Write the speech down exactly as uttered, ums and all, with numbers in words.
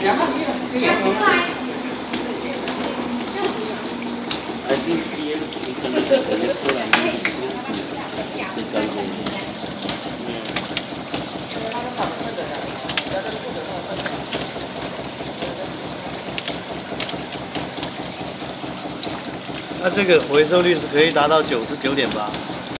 两个月，这也不赖。哎，你你也你可能你出来，你干什么？那这个回收率是可以达到九十九点八。